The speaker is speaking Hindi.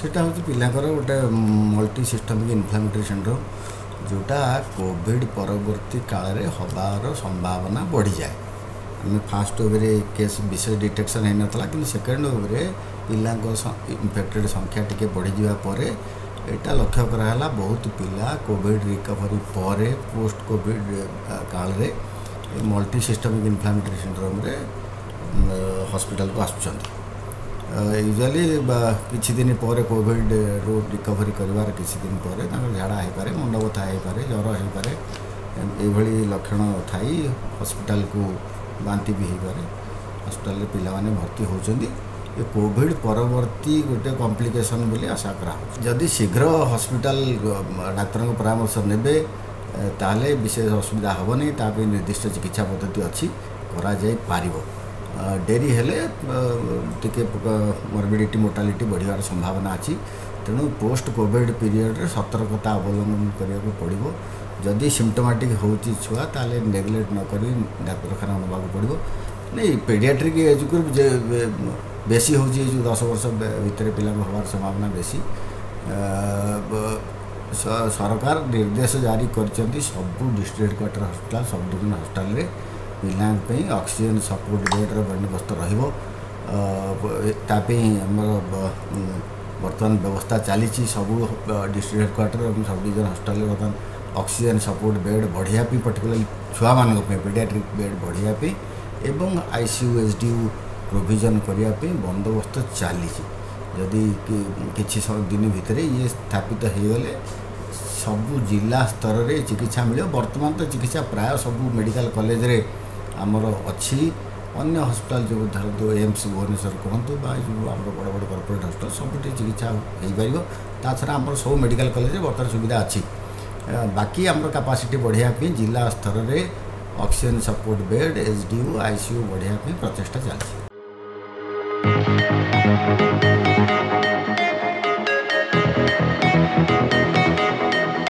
सेटा हूँ पिलाकर गोटे मल्टी सिस्टमिक इन्फ्लामेटरी सिंड्रोम जोटा कोविड परवर्ती काल रे होबार संभावना बढ़ी जाए। आम फास्ट ओवरे केस विशेष डिटेक्शन है नथला कि सेकेंड ओवरे पिला इनफेक्टेड संख्या टी बढ़ी जावापर एटा लक्ष्य कराला। बहुत पिला कोविड रिकवरी पर पोस्ट कोविड काल रे मल्टी सिस्टमिक इन्फ्लामेटरी सिंड्रोम रे हॉस्पिटल को आसुचंती। यूजुअली किसी दिन पर कोविड रो रिकवरी करार किसी दिन पर झाड़ा हो पारे, मुंड बथा हो पारे, ज्वर हो पारे, ये लक्षण थाई हॉस्पिटल को बांती भी हो पारे। हॉस्पिटल पिला माने भर्ती होउचंदी ये कोविड परवर्ती गोटे कॉम्प्लिकेशन बोली आशा करा। जदि शीघ्र हॉस्पिटल डाक्टर को परामर्श नेबे ताले विशेष असुविधा हेनी, तापे निर्दिष्ट चिकित्सा पद्धति अच्छी करा जाय पारिबो। डेरी हेले टिके मॉर्बिडिटी मोर्टालिटी बढ़िया संभावना अच्छी। तेणु पोस्ट कोविड पीरियड रे सतर्कता अवलंबन करने पड़ो। जदि सिम्पटोमेटिक होची छुआ ताले नेग्लेक्ट न करी डाक्टरखाना नबाक पड़ो। नहीं पीडियाट्रिक एज ग्रुप जे बेसी हो 10 वर्ष भितर पिला होवार संभावना बेसी। सरकार निर्देश जारी कर सबू district quarter hospital sub division hospital रे पिलाई ऑक्सीजन सपोर्ट बेड बंदोबस्त रही। बर्तमान व्यवस्था चली सबू डिस्ट्रिक्ट हेडक्वार्टर और सब डिजन हस्पिटाल बर्तमान ऑक्सीजन सपोर्ट बेड बढ़िया पर्टिकुलर छुआ मानों पीडियाट्रिक बेड बढ़िया एवं आईसीयू एसडीयू प्रोविजन करने बंदोबस्त चली। जदि किसी दिन भितर ये स्थापित हो गले सबू जिला स्तर में चिकित्सा मिले। बर्तमान तो चिकित्सा प्राय सबू मेडिकल कॉलेज रे आमर अच्छी। अन्य हस्पिटाल जो धर दो एम्स भुवनेश्वर कहतु आम बड़ बड़ कॉर्पोरेट हस्पिटाल सबूत चिकित्सा हो पार। ता छा आम सब मेडिकल कॉलेज बर्तमान सुविधा अच्छी। बाकी आम कैपेसिटी बढ़ाई जिला स्तर में oxygen support bed SDU ICU बढ़ाई प्रचेषा चलती।